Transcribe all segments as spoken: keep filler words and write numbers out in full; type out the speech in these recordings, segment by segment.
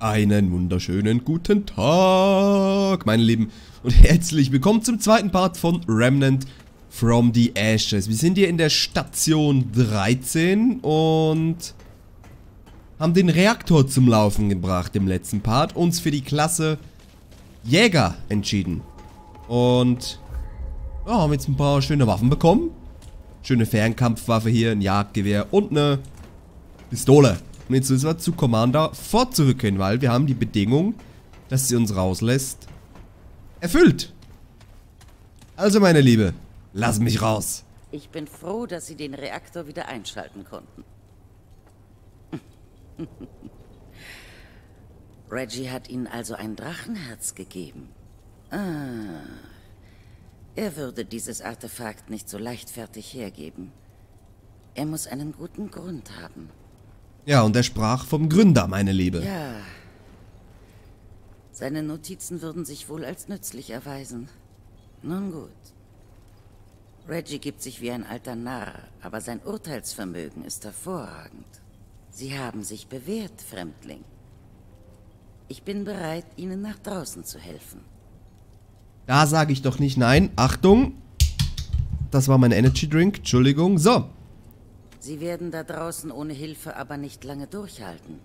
Einen wunderschönen guten Tag, meine Lieben, und herzlich willkommen zum zweiten Part von Remnant from the Ashes. Wir sind hier in der Station dreizehn und haben den Reaktor zum Laufen gebracht im letzten Part, uns für die Klasse Jäger entschieden und ja, haben jetzt ein paar schöne Waffen bekommen. Schöne Fernkampfwaffe hier, ein Jagdgewehr und eine Pistole. Und jetzt müssen wir zu Commander Ford zurückgehen, weil wir haben die Bedingung, dass sie uns rauslässt, erfüllt. Also, meine Liebe, lass mich raus. Ich bin froh, dass Sie den Reaktor wieder einschalten konnten. Reggie hat Ihnen also ein Drachenherz gegeben. Ah, er würde dieses Artefakt nicht so leichtfertig hergeben. Er muss einen guten Grund haben. Ja, und er sprach vom Gründer, meine Liebe. Ja. Seine Notizen würden sich wohl als nützlich erweisen. Nun gut. Reggie gibt sich wie ein alter Narr, aber sein Urteilsvermögen ist hervorragend. Sie haben sich bewährt, Fremdling. Ich bin bereit, Ihnen nach draußen zu helfen. Da sage ich doch nicht nein. Achtung! Das war mein Energy Drink. Entschuldigung. So. Sie werden da draußen ohne Hilfe aber nicht lange durchhalten.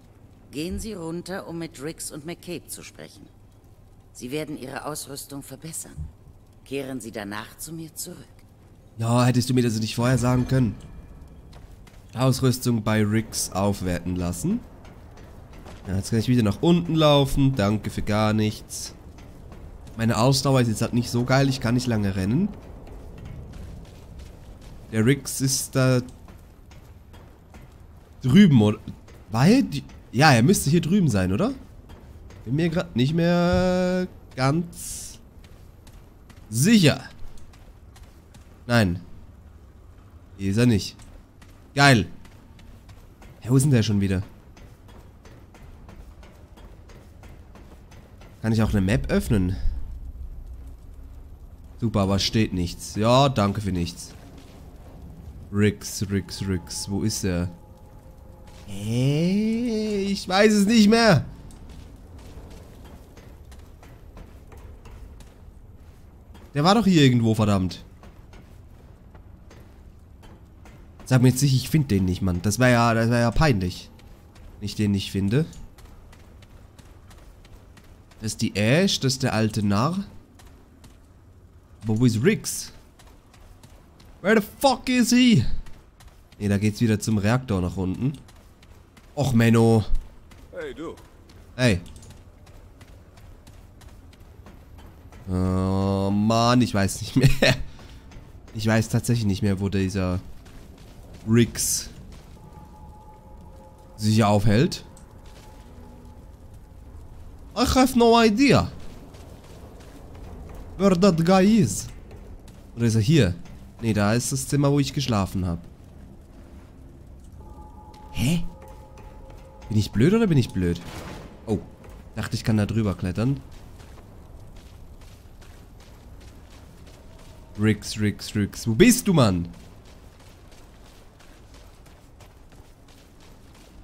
Gehen Sie runter, um mit Riggs und McCabe zu sprechen. Sie werden Ihre Ausrüstung verbessern. Kehren Sie danach zu mir zurück. Ja, hättest du mir das nicht vorher sagen können. Ausrüstung bei Riggs aufwerten lassen. Ja, jetzt kann ich wieder nach unten laufen. Danke für gar nichts. Meine Ausdauer ist jetzt halt nicht so geil. Ich kann nicht lange rennen. Der Riggs ist da... drüben, oder? War er die, ja, er müsste hier drüben sein, oder? Bin mir gerade nicht mehr ganz sicher. Nein. Hier ist er nicht. Geil. Ja, wo ist denn der schon wieder? Kann ich auch eine Map öffnen? Super, aber steht nichts. Ja, danke für nichts. Riggs, Riggs, Riggs. Wo ist er? Hey, ich weiß es nicht mehr. Der war doch hier irgendwo, verdammt. Sag mir jetzt nicht, ich finde den nicht, Mann. Das wäre ja, das wär ja peinlich, wenn ich den nicht finde. Das ist die Ash, das ist der alte Narr. Aber wo ist Riggs? Where the fuck is he? Ne, da geht's wieder zum Reaktor nach unten. Och, Menno. Hey, du. Hey. Oh, Mann, ich weiß nicht mehr. Ich weiß tatsächlich nicht mehr, wo dieser Riggs sich aufhält. I have no idea. Where that guy is. Oder ist er hier? Ne, da ist das Zimmer, wo ich geschlafen habe. Hä? Bin ich blöd oder bin ich blöd? Oh, dachte ich kann da drüber klettern. Riggs, Riggs, Riggs. Wo bist du, Mann?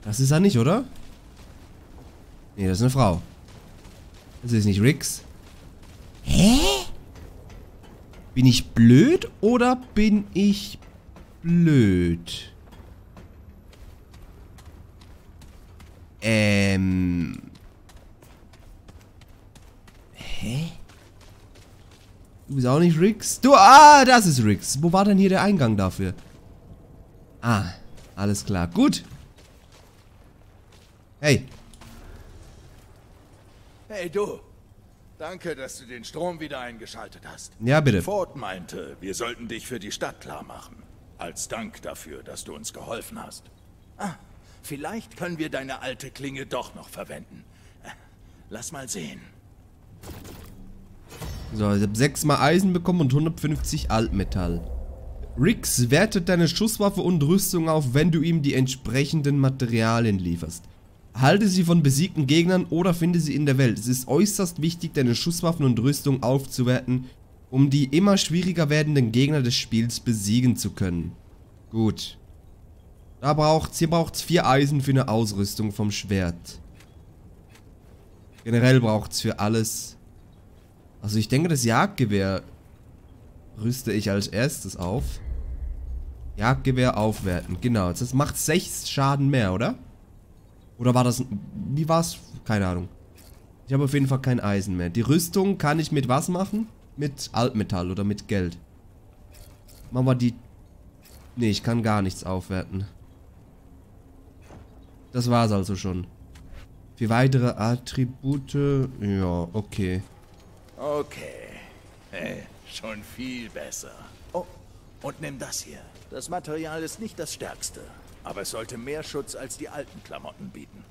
Das ist er nicht, oder? Nee, das ist eine Frau. Das ist nicht Riggs. Hä? Bin ich blöd oder bin ich blöd? Ähm. Hä? Du bist auch nicht Riggs? Du, ah, das ist Riggs. Wo war denn hier der Eingang dafür? Ah, alles klar. Gut. Hey. Hey, du. Danke, dass du den Strom wieder eingeschaltet hast. Ja, bitte. Ford meinte, wir sollten dich für die Stadt klar machen. Als Dank dafür, dass du uns geholfen hast. Ah. Vielleicht können wir deine alte Klinge doch noch verwenden. Lass mal sehen. So, ich habe sechs mal Eisen bekommen und hundertfünfzig Altmetall. Riggs wertet deine Schusswaffe und Rüstung auf, wenn du ihm die entsprechenden Materialien lieferst. Halte sie von besiegten Gegnern oder finde sie in der Welt. Es ist äußerst wichtig, deine Schusswaffen und Rüstung aufzuwerten, um die immer schwieriger werdenden Gegner des Spiels besiegen zu können. Gut. Da braucht's, hier braucht's vier Eisen für eine Ausrüstung vom Schwert. Generell braucht es für alles. Also ich denke, das Jagdgewehr rüste ich als erstes auf. Jagdgewehr aufwerten. Genau, das macht sechs Schaden mehr, oder? Oder war das... Wie war's? Keine Ahnung. Ich habe auf jeden Fall kein Eisen mehr. Die Rüstung kann ich mit was machen? Mit Altmetall oder mit Geld. Machen wir die... Ne, ich kann gar nichts aufwerten. Das war's also schon. Für weitere Attribute... Ja, okay. Okay. Hey, schon viel besser. Oh, und nimm das hier. Das Material ist nicht das stärkste, aber es sollte mehr Schutz als die alten Klamotten bieten.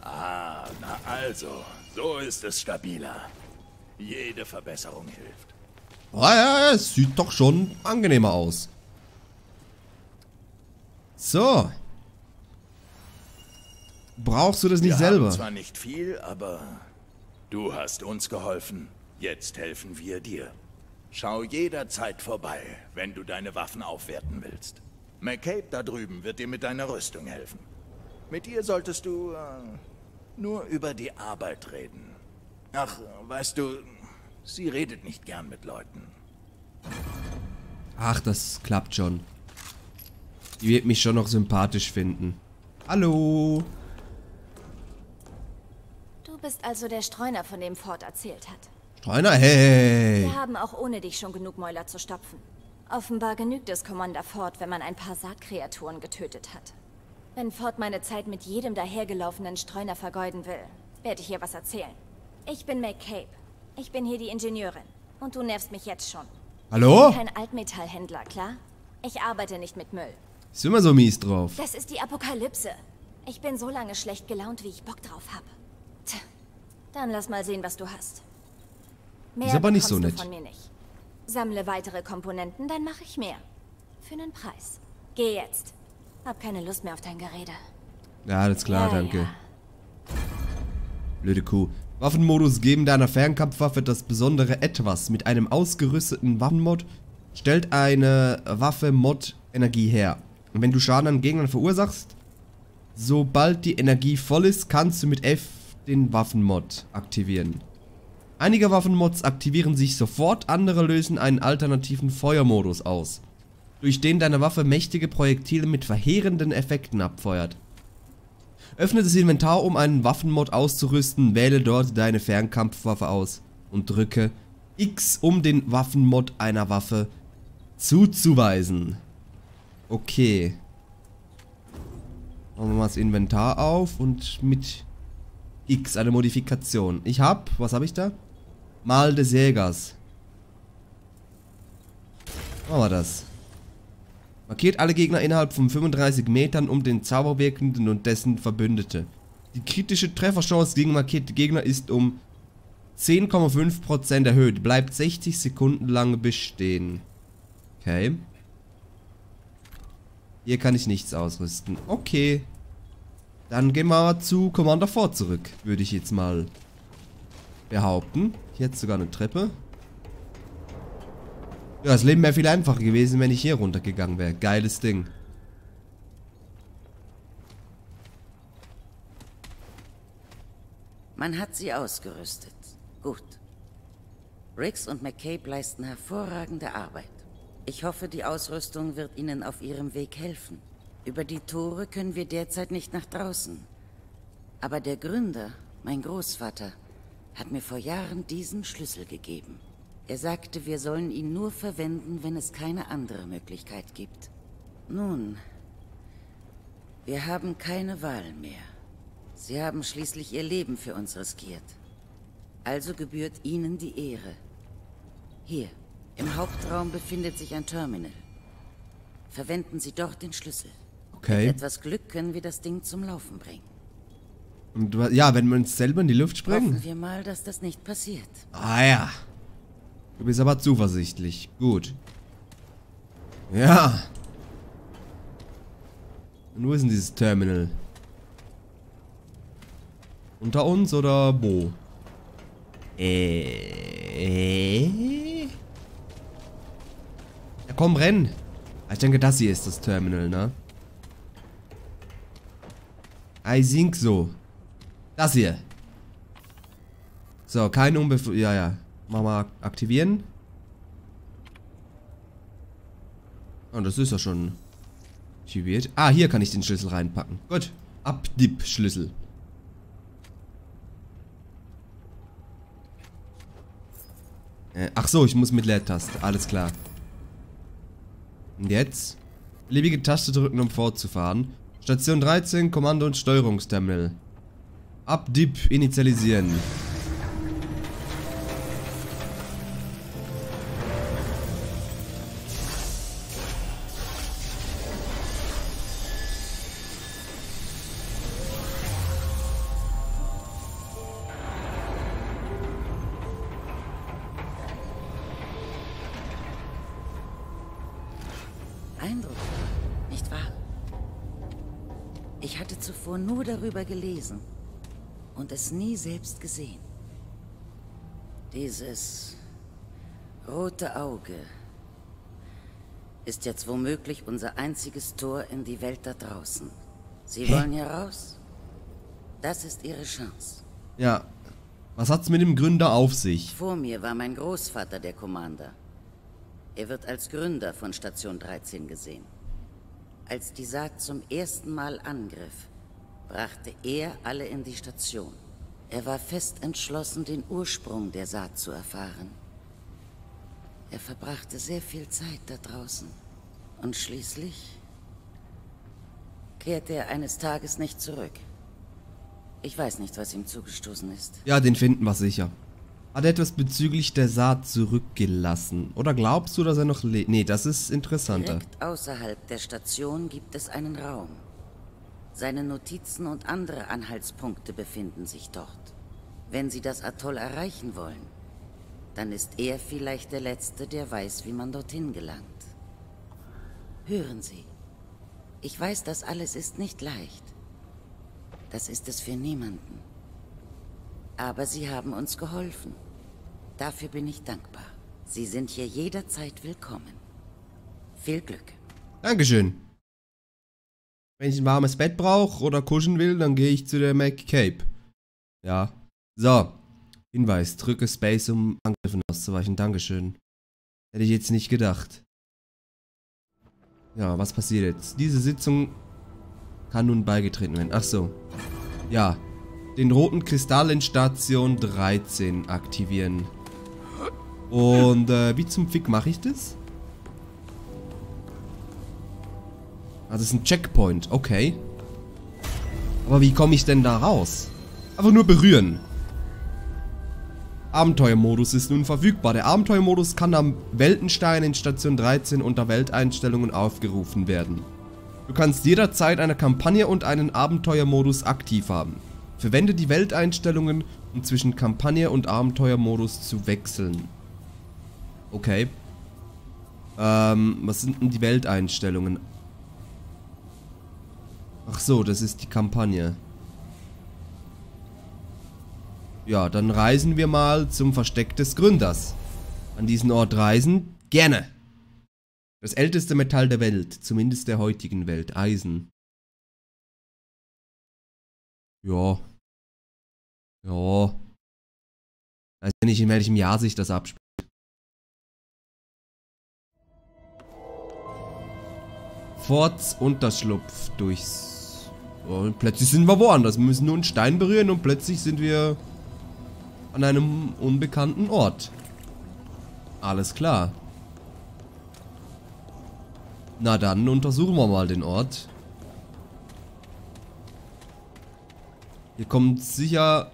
Ah, na also. So ist es stabiler. Jede Verbesserung hilft. Ah ja, es sieht doch schon angenehmer aus. So. Brauchst du das nicht selber? Wir haben zwar nicht viel, aber du hast uns geholfen. Jetzt helfen wir dir. Schau jederzeit vorbei, wenn du deine Waffen aufwerten willst. McCabe da drüben wird dir mit deiner Rüstung helfen. Mit ihr solltest du äh, nur über die Arbeit reden. Ach, weißt du, sie redet nicht gern mit Leuten. Ach, das klappt schon. Die wird mich schon noch sympathisch finden. Hallo. Du bist also der Streuner, von dem Ford erzählt hat. Streuner, hey! Wir haben auch ohne dich schon genug Mäuler zu stopfen. Offenbar genügt es Commander Ford, wenn man ein paar Saatkreaturen getötet hat. Wenn Ford meine Zeit mit jedem dahergelaufenen Streuner vergeuden will, werde ich ihr was erzählen. Ich bin McCabe. Ich bin hier die Ingenieurin. Und du nervst mich jetzt schon. Hallo? Ich bin kein Altmetallhändler, klar? Ich arbeite nicht mit Müll. Ist immer so mies drauf. Das ist die Apokalypse. Ich bin so lange schlecht gelaunt, wie ich Bock drauf habe. Tja, dann lass mal sehen, was du hast. Mehr ist aber nicht so nett. Von mir nicht. Sammle weitere Komponenten, dann mache ich mehr. Für einen Preis. Geh jetzt. Hab keine Lust mehr auf dein Gerede. Ja, alles klar, ja, danke. Ja. Blöde Kuh. Waffenmodus geben deiner Fernkampfwaffe das besondere Etwas. Mit einem ausgerüsteten Waffenmod stellt eine Waffe Mod Energie her. Und wenn du Schaden an Gegnern verursachst, sobald die Energie voll ist, kannst du mit F den Waffenmod aktivieren. Einige Waffenmods aktivieren sich sofort, andere lösen einen alternativen Feuermodus aus, durch den deine Waffe mächtige Projektile mit verheerenden Effekten abfeuert. Öffne das Inventar, um einen Waffenmod auszurüsten, wähle dort deine Fernkampfwaffe aus und drücke X, um den Waffenmod einer Waffe zuzuweisen. Okay. Machen wir mal das Inventar auf und mit X eine Modifikation. Ich hab, was habe ich da? Mal des Jägers. Machen wir das. Markiert alle Gegner innerhalb von fünfunddreißig Metern um den Zauberwirkenden und dessen Verbündete. Die kritische Trefferchance gegen markierte Gegner ist um zehn Komma fünf Prozent erhöht. Bleibt sechzig Sekunden lang bestehen. Okay. Hier kann ich nichts ausrüsten. Okay. Dann gehen wir zu Commander Ford zurück, würde ich jetzt mal behaupten. Hier hat sogar eine Treppe. Ja, das Leben wäre viel einfacher gewesen, wenn ich hier runtergegangen wäre. Geiles Ding. Man hat sie ausgerüstet. Gut. Riggs und McCabe leisten hervorragende Arbeit. Ich hoffe, die Ausrüstung wird ihnen auf ihrem Weg helfen. Über die Tore können wir derzeit nicht nach draußen. Aber der Gründer, mein Großvater, hat mir vor Jahren diesen Schlüssel gegeben. Er sagte, wir sollen ihn nur verwenden, wenn es keine andere Möglichkeit gibt. Nun, wir haben keine Wahl mehr. Sie haben schließlich ihr Leben für uns riskiert. Also gebührt ihnen die Ehre. Hier, im Hauptraum befindet sich ein Terminal. Verwenden Sie dort den Schlüssel. Okay. Mit etwas Glück können wir das Ding zum Laufen bringen. Und, ja, wenn wir uns selber in die Luft sprengen. Hoffen wir mal, dass das nicht passiert. Ah ja. Du bist aber zuversichtlich. Gut. Ja. Und wo ist denn dieses Terminal? Unter uns oder wo? Äh. Ja, komm, renn. Ich denke, das hier ist das Terminal, ne? I think so. Das hier. So, kein Unbef... Ja, ja. Machen wir aktivieren. Und das ist ja schon aktiviert. Ah, hier kann ich den Schlüssel reinpacken. Gut. Abdipp-Schlüssel. Äh, ach so, ich muss mit Leertaste. Alles klar. Und jetzt? Beliebige Taste drücken, um fortzufahren. Station dreizehn, Kommando- und Steuerungsterminal. Abdipp initialisieren. Nur darüber gelesen und es nie selbst gesehen. Dieses rote Auge ist jetzt womöglich unser einziges Tor in die Welt da draußen. Sie Hä? wollen hier raus? Das ist ihre Chance. Ja, was hat's mit dem Gründer auf sich? Vor mir war mein Großvater der Commander. Er wird als Gründer von Station dreizehn gesehen. Als die Saat zum ersten Mal angriff, brachte er alle in die Station. Er war fest entschlossen, den Ursprung der Saat zu erfahren. Er verbrachte sehr viel Zeit da draußen. Und schließlich kehrte er eines Tages nicht zurück. Ich weiß nicht, was ihm zugestoßen ist. Ja, den finden wir sicher. Hat er etwas bezüglich der Saat zurückgelassen? Oder glaubst du, dass er noch lebt? Nee, das ist interessanter. Direkt außerhalb der Station gibt es einen Raum. Seine Notizen und andere Anhaltspunkte befinden sich dort. Wenn sie das Atoll erreichen wollen, dann ist er vielleicht der Letzte, der weiß, wie man dorthin gelangt. Hören Sie, ich weiß, das alles ist nicht leicht. Das ist es für niemanden. Aber Sie haben uns geholfen. Dafür bin ich dankbar. Sie sind hier jederzeit willkommen. Viel Glück. Dankeschön. Wenn ich ein warmes Bett brauche oder kuscheln will, dann gehe ich zu der McCabe. Ja. So. Hinweis. Drücke Space, um Angriffen auszuweichen. Dankeschön. Hätte ich jetzt nicht gedacht. Ja, was passiert jetzt? Diese Sitzung kann nun beigetreten werden. Ach so. Ja. Den roten Kristall in Station dreizehn aktivieren. Und äh, wie zum Fick mache ich das? Also, es ist ein Checkpoint, okay. Aber wie komme ich denn da raus? Einfach nur berühren. Abenteuermodus ist nun verfügbar. Der Abenteuermodus kann am Weltenstein in Station dreizehn unter Welteinstellungen aufgerufen werden. Du kannst jederzeit eine Kampagne und einen Abenteuermodus aktiv haben. Verwende die Welteinstellungen, um zwischen Kampagne und Abenteuermodus zu wechseln. Okay. Ähm, was sind denn die Welteinstellungen? Ach so, das ist die Kampagne. Ja, dann reisen wir mal zum Versteck des Gründers. An diesen Ort reisen? Gerne! Das älteste Metall der Welt, zumindest der heutigen Welt, Eisen. Ja. Ja. Ich weiß nicht, in welchem Jahr sich das abspielt. Forts Unterschlupf durchs... Und plötzlich sind wir woanders. Wir müssen nur einen Stein berühren und plötzlich sind wir an einem unbekannten Ort. Alles klar. Na dann untersuchen wir mal den Ort. Hier kommt sicher...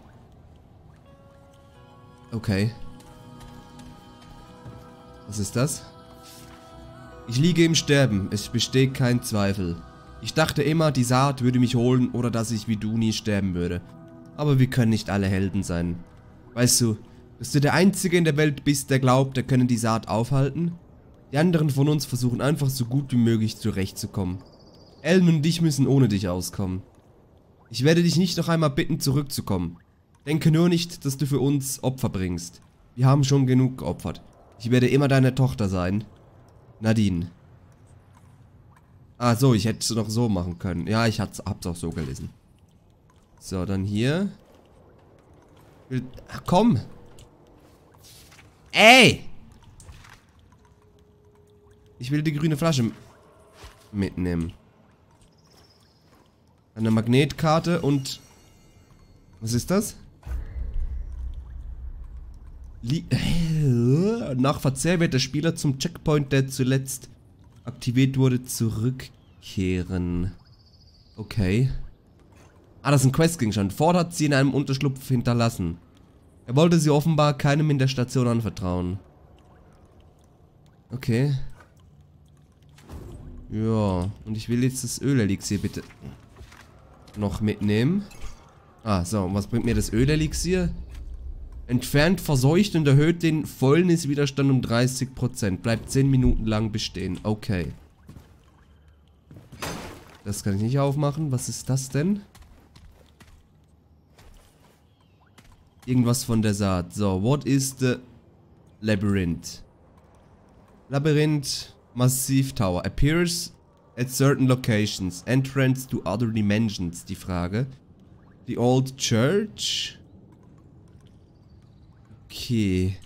Okay. Was ist das? Ich liege im Sterben. Es besteht kein Zweifel. Ich dachte immer, die Saat würde mich holen oder dass ich wie du nie sterben würde. Aber wir können nicht alle Helden sein. Weißt du, dass du der Einzige in der Welt bist, der glaubt, er könne die Saat aufhalten? Die anderen von uns versuchen einfach so gut wie möglich zurechtzukommen. Ellen und ich müssen ohne dich auskommen. Ich werde dich nicht noch einmal bitten, zurückzukommen. Denke nur nicht, dass du für uns Opfer bringst. Wir haben schon genug geopfert. Ich werde immer deine Tochter sein. Nadine. Ah, so, ich hätte es noch so machen können. Ja, ich hab's auch so gelesen. So, dann hier. Ach, komm. Ey! Ich will die grüne Flasche mitnehmen. Eine Magnetkarte und... Was ist das? Lie Nach Verzehr wird der Spieler zum Checkpoint, der zuletzt aktiviert wurde, zurückkehren. Okay. Ah, das ist ein Questgegenstand. Ford hat sie in einem Unterschlupf hinterlassen. Er wollte sie offenbar keinem in der Station anvertrauen. Okay. Ja, und ich will jetzt das Ölelixier bitte noch mitnehmen. Ah, so, und was bringt mir das Ölelixier? Entfernt verseucht und erhöht den Fäulniswiderstand um dreißig Prozent. Bleibt zehn Minuten lang bestehen. Okay. Das kann ich nicht aufmachen. Was ist das denn? Irgendwas von der Saat. So, what is the Labyrinth? Labyrinth... Massive Tower. Appears at certain locations. Entrance to other dimensions. Die Frage. The old church. Okay.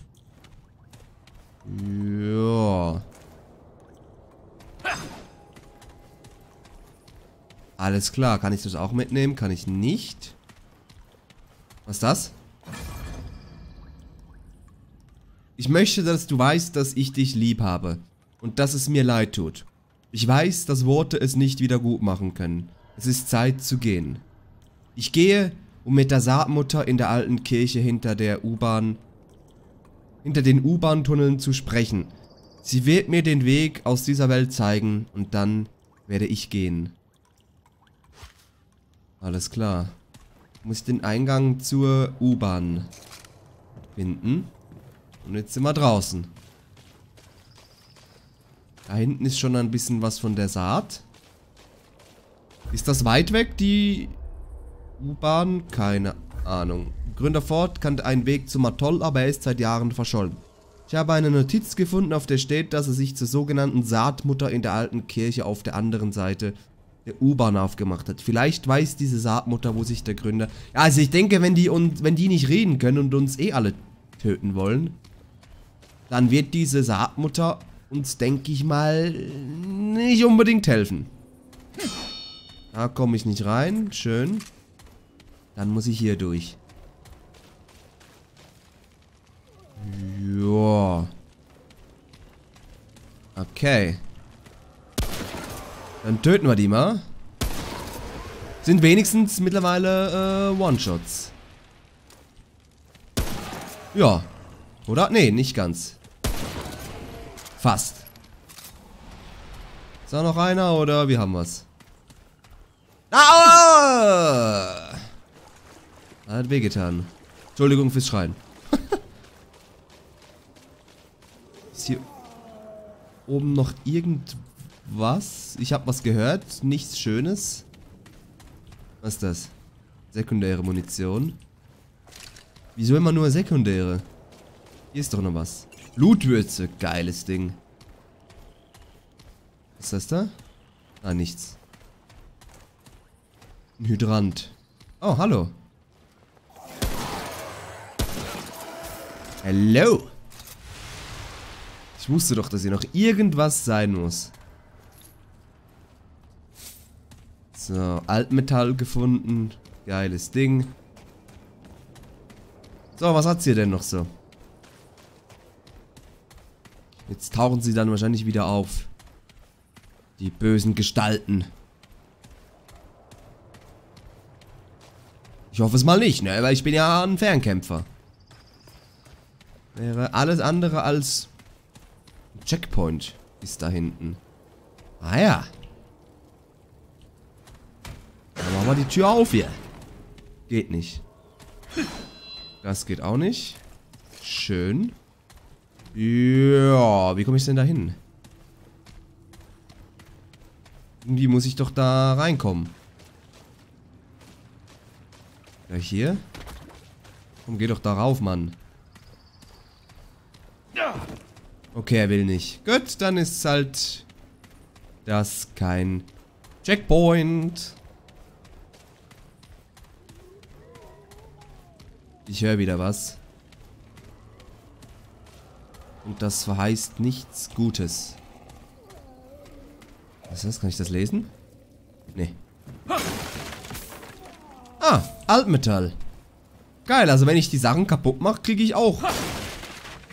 Ja. Alles klar. Kann ich das auch mitnehmen? Kann ich nicht. Was ist das? Ich möchte, dass du weißt, dass ich dich lieb habe. Und dass es mir leid tut. Ich weiß, dass Worte es nicht wieder gut machen können. Es ist Zeit zu gehen. Ich gehe, um mit der Saatmutter in der alten Kirche hinter der U-Bahn, hinter den U-Bahn-Tunneln zu sprechen. Sie wird mir den Weg aus dieser Welt zeigen und dann werde ich gehen. Alles klar. Ich muss den Eingang zur U-Bahn finden. Und jetzt sind wir draußen. Da hinten ist schon ein bisschen was von der Saat. Ist das weit weg, die U-Bahn? Keine Ahnung. Gründer Ford kannte einen Weg zum Atoll, aber er ist seit Jahren verschollen. Ich habe eine Notiz gefunden, auf der steht, dass er sich zur sogenannten Saatmutter in der alten Kirche auf der anderen Seite der U-Bahn aufgemacht hat. Vielleicht weiß diese Saatmutter, wo sich der Gründer... Ja, also ich denke, wenn die, uns, wenn die nicht reden können und uns eh alle töten wollen, dann wird diese Saatmutter... uns, denke ich mal, nicht unbedingt helfen. Da komme ich nicht rein. Schön. Dann muss ich hier durch. Joa. Okay. Dann töten wir die mal. Sind wenigstens mittlerweile äh, One-Shots. Ja. Oder? Nee, nicht ganz. Fast. Ist da noch einer oder wie haben wir's? Aua! Hat wehgetan. Entschuldigung fürs Schreien. Ist hier oben noch irgendwas? Ich habe was gehört. Nichts Schönes. Was ist das? Sekundäre Munition. Wieso immer nur sekundäre? Hier ist doch noch was. Blutwürze, geiles Ding. Was ist das da? Ah, nichts. Ein Hydrant. Oh, hallo. Hello. Ich wusste doch, dass hier noch irgendwas sein muss. So, Altmetall gefunden. Geiles Ding. So, was hat's hier denn noch so? Jetzt tauchen sie dann wahrscheinlich wieder auf. Die bösen Gestalten. Ich hoffe es mal nicht, ne? Weil ich bin ja ein Fernkämpfer. Wäre alles andere als ein Checkpoint ist da hinten. Ah ja. Dann machen wir die Tür auf hier. Geht nicht. Das geht auch nicht. Schön. Ja, wie komme ich denn da hin? Irgendwie muss ich doch da reinkommen. Ja, hier? Komm, geh doch da rauf, Mann. Okay, er will nicht. Gut, dann ist halt das kein Checkpoint. Ich höre wieder was. Und das verheißt nichts Gutes. Was ist das? Kann ich das lesen? Nee. Ah, Altmetall. Geil, also wenn ich die Sachen kaputt mache, kriege ich auch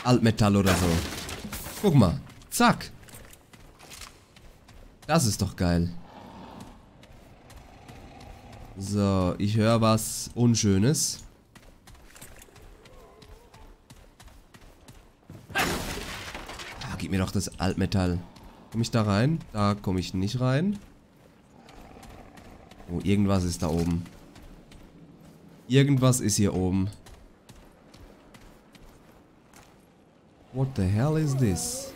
Altmetall oder so. Guck mal. Zack. Das ist doch geil. So, ich höre was Unschönes. Ah, gib mir doch das Altmetall. Komme ich da rein? Da komme ich nicht rein. Oh, irgendwas ist da oben. Irgendwas ist hier oben. What the hell is this?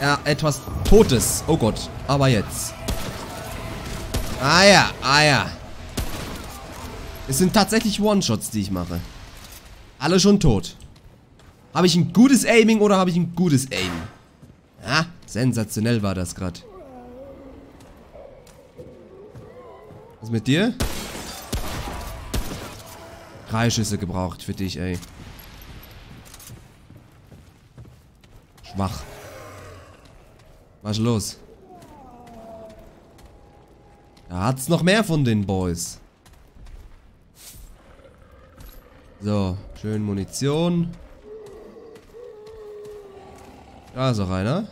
Ja, etwas Totes. Oh Gott, aber jetzt. Ah ja, ah ja. Es sind tatsächlich One-Shots, die ich mache. Alle schon tot. Habe ich ein gutes Aiming oder habe ich ein gutes Aim? Ah, sensationell war das gerade. Was mit dir? Drei Schüsse gebraucht für dich, ey. Schwach. Was ist los? Da hat's noch mehr von den Boys. So, schön Munition. Da ist noch einer.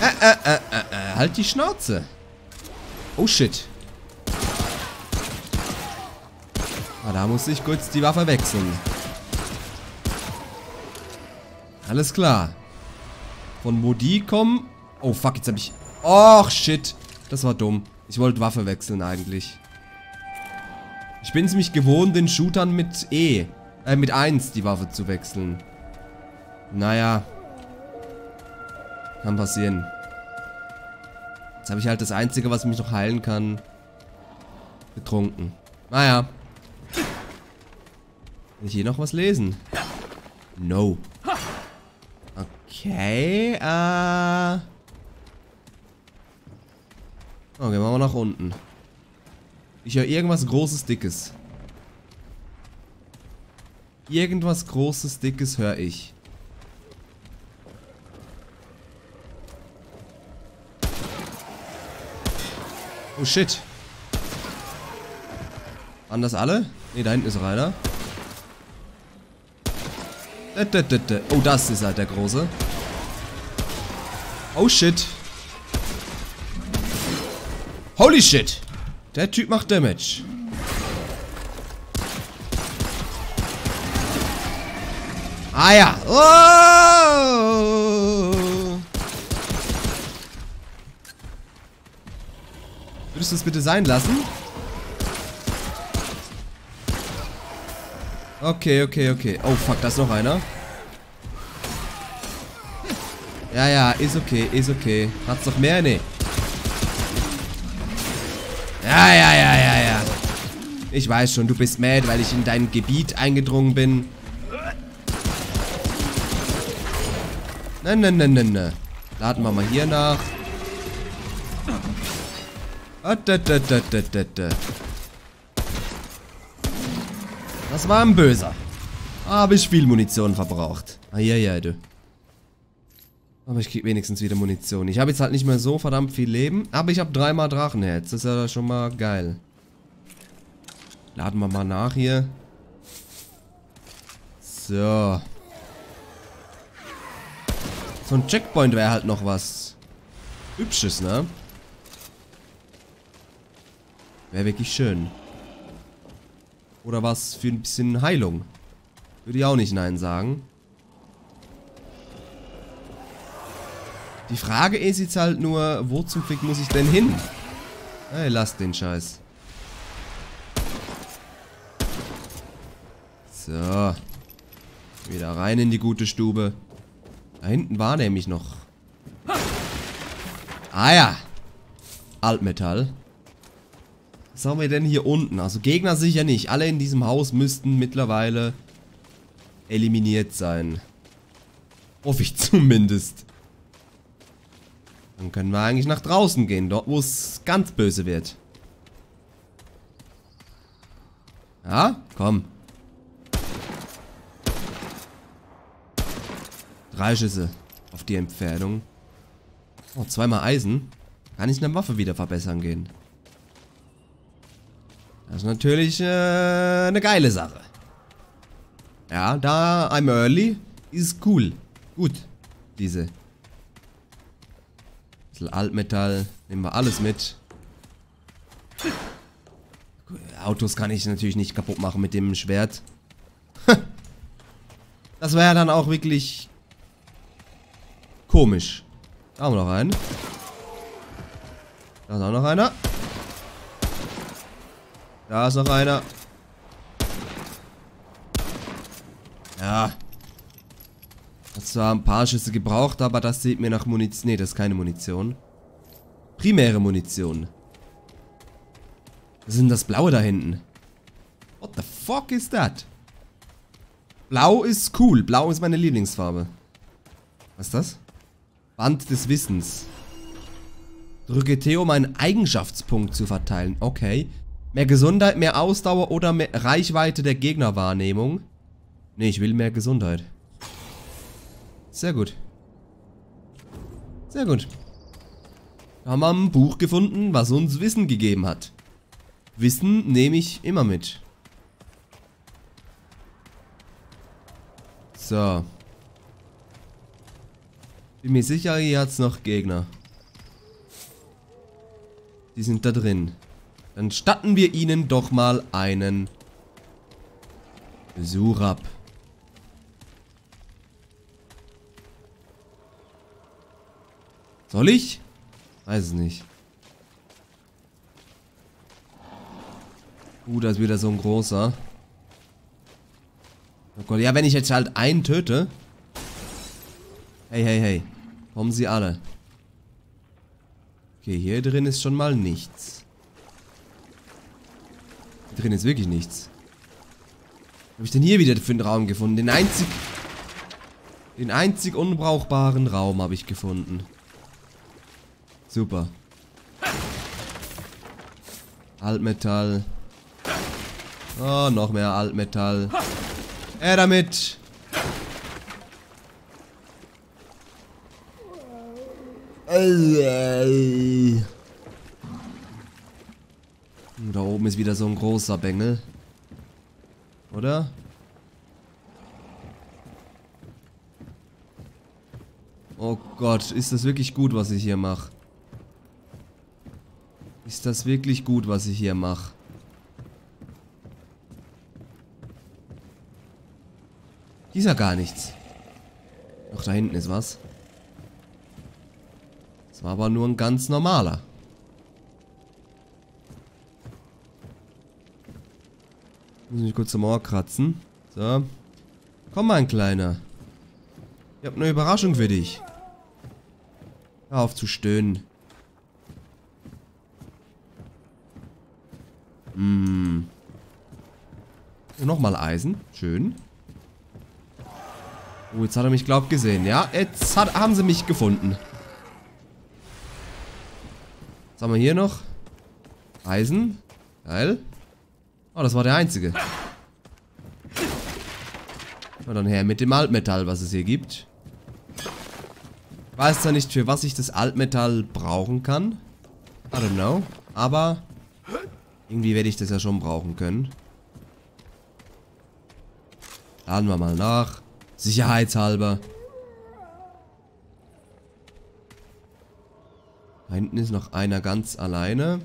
Äh, äh, äh, äh, halt die Schnauze. Oh shit. Ah, da muss ich kurz die Waffe wechseln. Alles klar. Von wo die kommen... Oh, fuck, jetzt hab ich... Och, shit. Das war dumm. Ich wollte Waffe wechseln eigentlich. Ich bin es mich gewohnt, den Shootern mit E... Äh, mit eins die Waffe zu wechseln. Naja. Kann passieren. Jetzt habe ich halt das Einzige, was mich noch heilen kann... Getrunken. Naja. Kann ich hier noch was lesen? No. Okay, äh... Uh okay, gehen wir mal nach unten. Ich höre irgendwas Großes, Dickes. Irgendwas Großes, Dickes höre ich. Oh, shit. Waren das alle? Ne, da hinten ist einer. Oh, das ist halt der Große. Oh, shit. Holy shit. Der Typ macht Damage. Ah ja. Oh. Würdest du es bitte sein lassen? Okay, okay, okay. Oh, fuck, da ist noch einer. Ja, ja, ist okay, ist okay. Hat's noch mehr? Nee. Ja, ja, ja, ja, ja. Ich weiß schon, du bist mad, weil ich in dein Gebiet eingedrungen bin. Ne, ne, ne, ne, ne. Laden wir mal hier nach. Das war ein Böser. Habe ich viel Munition verbraucht. Ah, ja, ja, du. Aber ich krieg wenigstens wieder Munition. Ich habe jetzt halt nicht mehr so verdammt viel Leben. Aber ich habe dreimal Drachenherz. Das ist ja schon mal geil. Laden wir mal nach hier. So. So ein Checkpoint wäre halt noch was Hübsches, ne? Wäre wirklich schön. Oder was für ein bisschen Heilung. Würde ich auch nicht nein sagen. Die Frage ist jetzt halt nur, wo zum Fick muss ich denn hin? Ey, lass den Scheiß. So. Wieder rein in die gute Stube. Da hinten war nämlich noch. Ah ja. Altmetall. Was haben wir denn hier unten? Also Gegner sicher nicht. Alle in diesem Haus müssten mittlerweile eliminiert sein. Hoffe ich zumindest. Dann Dann können wir eigentlich nach draußen gehen, dort wo es ganz böse wird. Ja, komm. Drei Schüsse auf die Entfernung. Oh, zweimal Eisen. Kann ich eine Waffe wieder verbessern gehen. Das ist natürlich äh, eine geile Sache. Ja, da I'm early ist cool. Gut, diese. Ein bisschen Altmetall, nehmen wir alles mit. Autos kann ich natürlich nicht kaputt machen mit dem Schwert. Das wäre ja dann auch wirklich komisch. Da haben wir noch einen. Da ist auch noch einer. Da ist noch einer. Ja. Hat zwar ein paar Schüsse gebraucht, aber das sieht mir nach Munition. Ne, das ist keine Munition. Primäre Munition. Was ist denn das Blaue da hinten? What the fuck is that? Blau ist cool. Blau ist meine Lieblingsfarbe. Was ist das? Band des Wissens. Drücke T, um einen Eigenschaftspunkt zu verteilen. Okay. Mehr Gesundheit, mehr Ausdauer oder mehr Reichweite der Gegnerwahrnehmung. Ne, ich will mehr Gesundheit. Sehr gut. Sehr gut. Da haben wir ein Buch gefunden, was uns Wissen gegeben hat. Wissen nehme ich immer mit. So. Bin mir sicher, hier hat es noch Gegner. Die sind da drin. Dann statten wir ihnen doch mal einen Besuch ab. Soll ich? Weiß es nicht. Uh, da ist wieder so ein großer. Oh Gott, ja, wenn ich jetzt halt einen töte. Hey, hey, hey. Kommen sie alle. Okay, hier drin ist schon mal nichts. Hier drin ist wirklich nichts. Was habe ich denn hier wieder für einen Raum gefunden? Den einzig... Den einzig unbrauchbaren Raum habe ich gefunden. Super. Altmetall. Oh, noch mehr Altmetall. Her damit! Da oben ist wieder so ein großer Bengel. Oder? Oh Gott, ist das wirklich gut, was ich hier mache? Ist das wirklich gut, was ich hier mache? Ist ja gar nichts. Doch, da hinten ist was. Das war aber nur ein ganz normaler. Muss mich kurz zum Ohr kratzen. So. Komm mal, ein Kleiner. Ich habe eine Überraschung für dich. Hör auf zu stöhnen. Hm. Nochmal Eisen. Schön. Oh, jetzt hat er mich, glaub, gesehen. Ja, jetzt hat, haben sie mich gefunden. Was haben wir hier noch? Eisen. Geil. Oh, das war der einzige. Und dann her mit dem Altmetall, was es hier gibt. Ich weiß ja nicht, für was ich das Altmetall brauchen kann. I don't know. Aber irgendwie werde ich das ja schon brauchen können. Laden wir mal nach. Sicherheitshalber. Da hinten ist noch einer ganz alleine.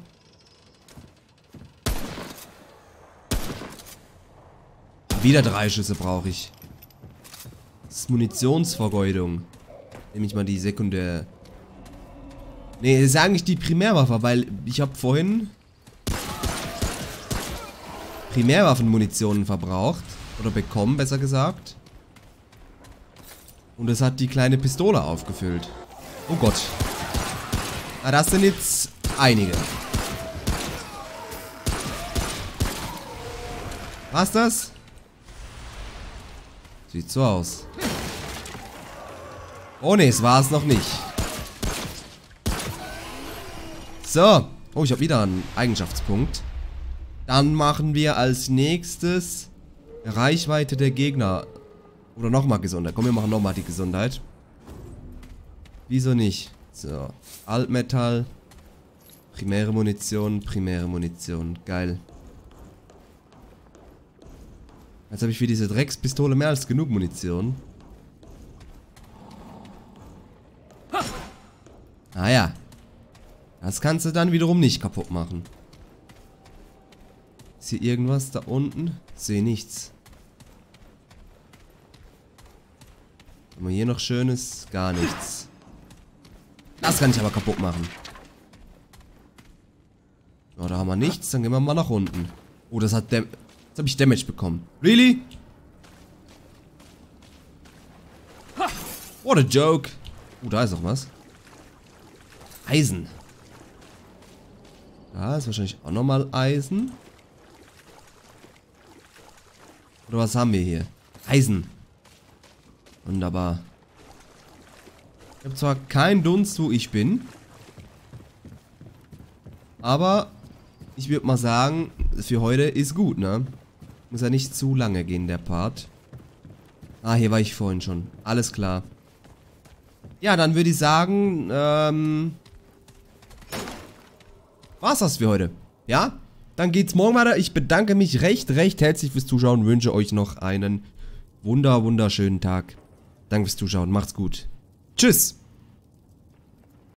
Wieder drei Schüsse brauche ich. Das ist Munitionsvergeudung. Nehme ich mal die Sekundär... Ne, das ist eigentlich die Primärwaffe, weil ich habe vorhin... Primärwaffenmunitionen verbraucht. Oder bekommen, besser gesagt. Und es hat die kleine Pistole aufgefüllt. Oh Gott. Na, das sind jetzt einige. War's das? Sieht so aus. Oh ne, es war es noch nicht. So. Oh, ich habe wieder einen Eigenschaftspunkt. Dann machen wir als nächstes Reichweite der Gegner. Oder nochmal Gesundheit. Komm, wir machen nochmal die Gesundheit. Wieso nicht? So. Altmetall. Primäre Munition. Primäre Munition. Geil. Jetzt habe ich für diese Dreckspistole mehr als genug Munition. Naja. Das kannst du dann wiederum nicht kaputt machen. Ist hier irgendwas da unten? Ich sehe nichts. Haben wir hier noch Schönes? Gar nichts. Das kann ich aber kaputt machen. Ja, da haben wir nichts. Dann gehen wir mal nach unten. Oh, das hat Dam... Jetzt habe ich Damage bekommen. Really? What a joke. Oh, da ist noch was. Eisen. Da ist wahrscheinlich auch nochmal Eisen. Oder was haben wir hier? Eisen. Wunderbar. Ich habe zwar keinen Dunst, wo ich bin. Aber ich würde mal sagen, für heute ist gut, ne? Muss ja nicht zu lange gehen, der Part. Ah, hier war ich vorhin schon. Alles klar. Ja, dann würde ich sagen, ähm... war's das für heute, ja? Dann geht's morgen weiter. Ich bedanke mich recht, recht herzlich fürs Zuschauen. Wünsche euch noch einen wunder, wunderschönen Tag. Danke fürs Zuschauen. Macht's gut. Tschüss.